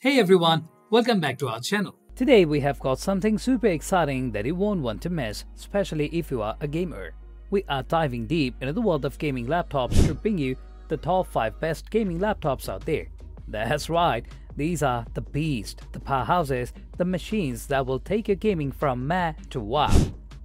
Hey everyone, welcome back to our channel. Today we have got something super exciting that you won't want to miss, especially if you are a gamer. We are diving deep into the world of gaming laptops to bring you the top 5 best gaming laptops out there. That's right, these are the beasts, the powerhouses, the machines that will take your gaming from meh to wow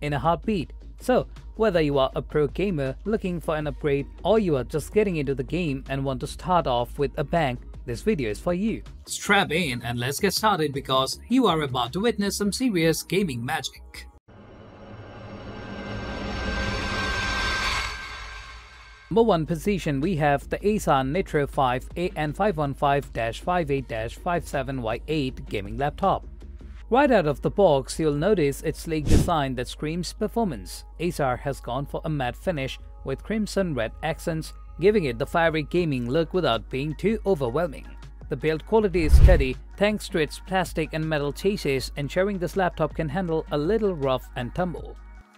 in a heartbeat. So, whether you are a pro gamer looking for an upgrade or you are just getting into the game and want to start off with a bang, this video is for you. Strap in and let's get started because you are about to witness some serious gaming magic. Number 1 position, we have the Acer Nitro 5 AN515-58-57Y8 gaming laptop. Right out of the box, you'll notice its sleek design that screams performance. Acer has gone for a matte finish with crimson red accents, giving it the fiery gaming look without being too overwhelming. The build quality is steady thanks to its plastic and metal chases, ensuring this laptop can handle a little rough and tumble.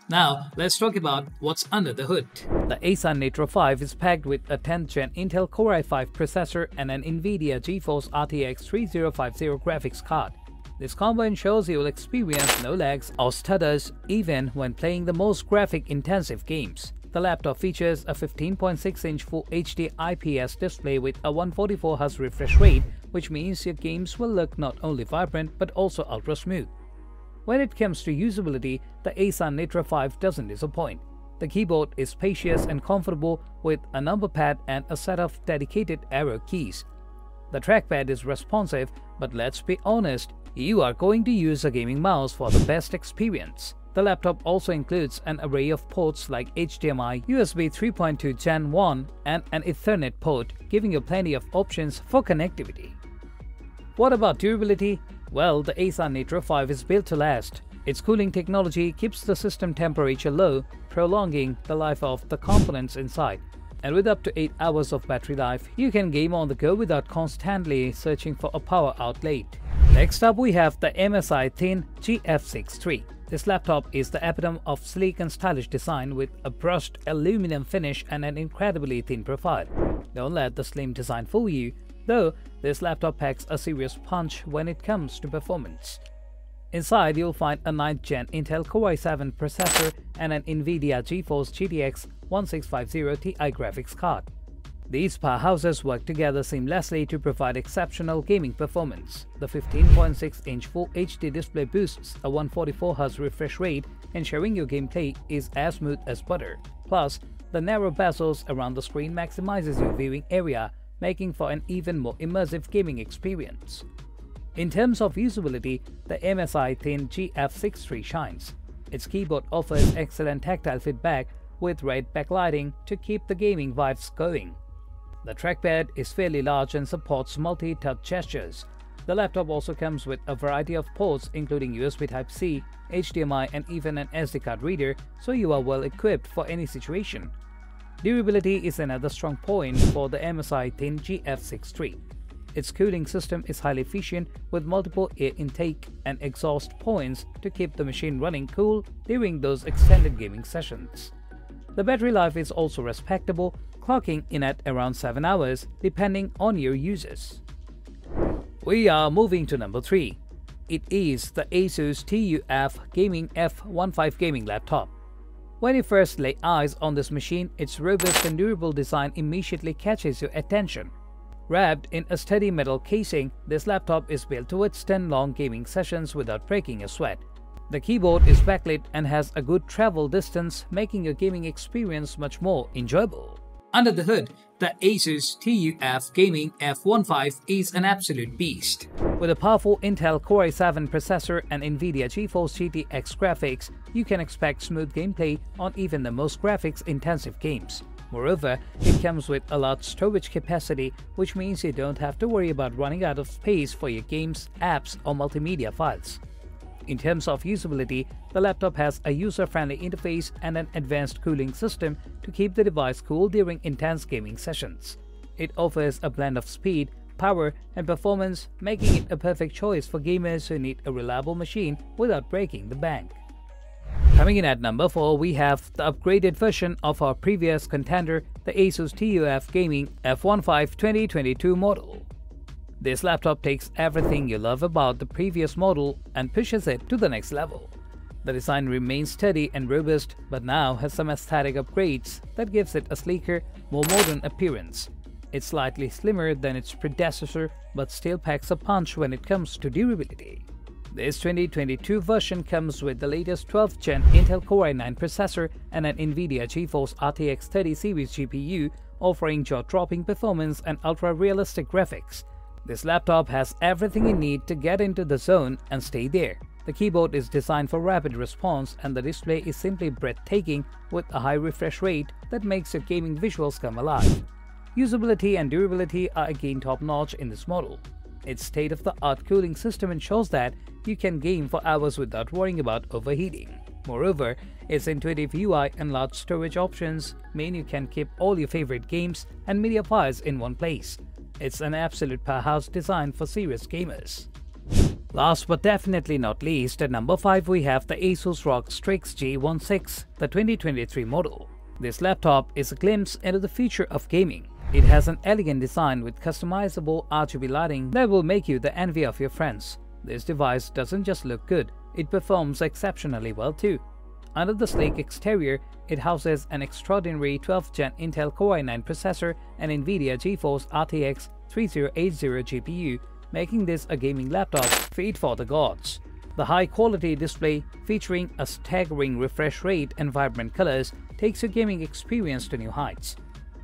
Now, let's talk about what's under the hood. The Acer Nitro 5 is packed with a 10th Gen Intel Core i5 processor and an NVIDIA GeForce RTX 3050 graphics card. This combo ensures you'll experience no lags or stutters even when playing the most graphic-intensive games. The laptop features a 15.6-inch Full HD IPS display with a 144Hz refresh rate, which means your games will look not only vibrant but also ultra smooth. When it comes to usability, the Acer Nitro 5 doesn't disappoint. The keyboard is spacious and comfortable with a numberpad and a set of dedicated arrow keys. The trackpad is responsive, but let's be honest, you are going to use a gaming mouse for the best experience. The laptop also includes an array of ports like HDMI, USB 3.2 Gen 1 and an Ethernet port, giving you plenty of options for connectivity. What about durability? Well, the Acer Nitro 5 is built to last. Its cooling technology keeps the system temperature low, prolonging the life of the components inside. And with up to 8 hours of battery life, you can game on the go without constantly searching for a power outlet. Next up, we have the MSI Thin GF63. This laptop is the epitome of sleek and stylish design with a brushed aluminum finish and an incredibly thin profile. Don't let the slim design fool you, though this laptop packs a serious punch when it comes to performance. Inside, you'll find a 9th Gen Intel Core i7 processor and an NVIDIA GeForce GTX 1650 Ti graphics card. These powerhouses work together seamlessly to provide exceptional gaming performance. The 15.6-inch Full HD display boosts a 144Hz refresh rate, ensuring your gameplay is as smooth as butter. Plus, the narrow bezels around the screen maximizes your viewing area, making for an even more immersive gaming experience. In terms of usability, the MSI Thin GF63 shines. Its keyboard offers excellent tactile feedback with red backlighting to keep the gaming vibes going. The trackpad is fairly large and supports multi-touch gestures. The laptop also comes with a variety of ports including USB Type-C, HDMI and even an SD card reader, so you are well equipped for any situation. Durability is another strong point for the MSI Thin GF63. Its cooling system is highly efficient with multiple air intake and exhaust points to keep the machine running cool during those extended gaming sessions. The battery life is also respectable, clocking in at around 7 hours depending on your uses. We are moving to number 3. It is the ASUS TUF Gaming F15 gaming laptop. When you first lay eyes on this machine, its robust and durable design immediately catches your attention. Wrapped in a sturdy metal casing, this laptop is built to withstand long gaming sessions without breaking a sweat. The keyboard is backlit and has a good travel distance, making your gaming experience much more enjoyable. Under the hood, the ASUS TUF Gaming F15 is an absolute beast. With a powerful Intel Core i7 processor and NVIDIA GeForce GTX graphics, you can expect smooth gameplay on even the most graphics-intensive games. Moreover, it comes with a large storage capacity, which means you don't have to worry about running out of space for your games, apps, or multimedia files. In terms of usability, the laptop has a user-friendly interface and an advanced cooling system to keep the device cool during intense gaming sessions. It offers a blend of speed, power, and performance, making it a perfect choice for gamers who need a reliable machine without breaking the bank. Coming in at number 4, we have the upgraded version of our previous contender, the ASUS TUF Gaming F15 2022 model. This laptop takes everything you love about the previous model and pushes it to the next level. The design remains steady and robust, but now has some aesthetic upgrades that gives it a sleeker, more modern appearance. It's slightly slimmer than its predecessor, but still packs a punch when it comes to durability. This 2022 version comes with the latest 12th Gen Intel Core i9 processor and an NVIDIA GeForce RTX 30 series GPU, offering jaw-dropping performance and ultra-realistic graphics. This laptop has everything you need to get into the zone and stay there. The keyboard is designed for rapid response and the display is simply breathtaking with a high refresh rate that makes your gaming visuals come alive. Usability and durability are again top-notch in this model. Its state-of-the-art cooling system ensures that you can game for hours without worrying about overheating. Moreover, its intuitive UI and large storage options mean you can keep all your favorite games and media files in one place. It's an absolute powerhouse designed for serious gamers. Last but definitely not least, at number 5 we have the Asus ROG Strix G16, the 2023 model. This laptop is a glimpse into the future of gaming. It has an elegant design with customizable RGB lighting that will make you the envy of your friends. This device doesn't just look good, it performs exceptionally well too. Under the sleek exterior, it houses an extraordinary 12th Gen Intel Core i9 processor and NVIDIA GeForce RTX 3080 GPU, making this a gaming laptop fit for the gods. The high-quality display, featuring a staggering refresh rate and vibrant colors, takes your gaming experience to new heights.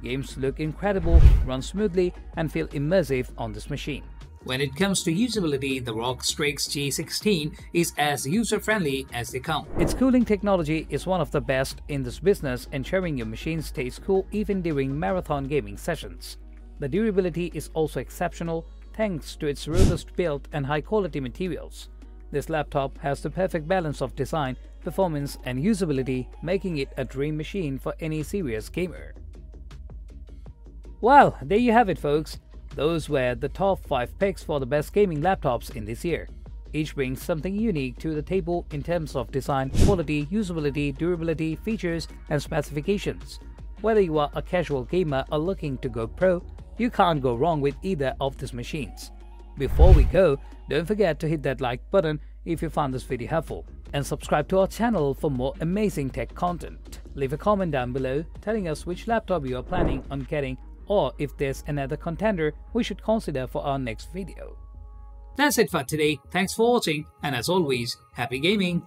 Games look incredible, run smoothly, and feel immersive on this machine. When it comes to usability, the ROG Strix G16 is as user-friendly as they come. Its cooling technology is one of the best in this business, ensuring your machine stays cool even during marathon gaming sessions. The durability is also exceptional thanks to its robust build and high-quality materials. This laptop has the perfect balance of design, performance, and usability, making it a dream machine for any serious gamer. Well, there you have it, folks. Those were the top 5 picks for the best gaming laptops in this year. Each brings something unique to the table in terms of design, quality, usability, durability, features, and specifications. Whether you are a casual gamer or looking to go pro, you can't go wrong with either of these machines. Before we go, don't forget to hit that like button if you found this video helpful, and subscribe to our channel for more amazing tech content. Leave a comment down below telling us which laptop you are planning on getting, or if there's another contender we should consider for our next video. That's it for today. Thanks for watching, and as always, happy gaming!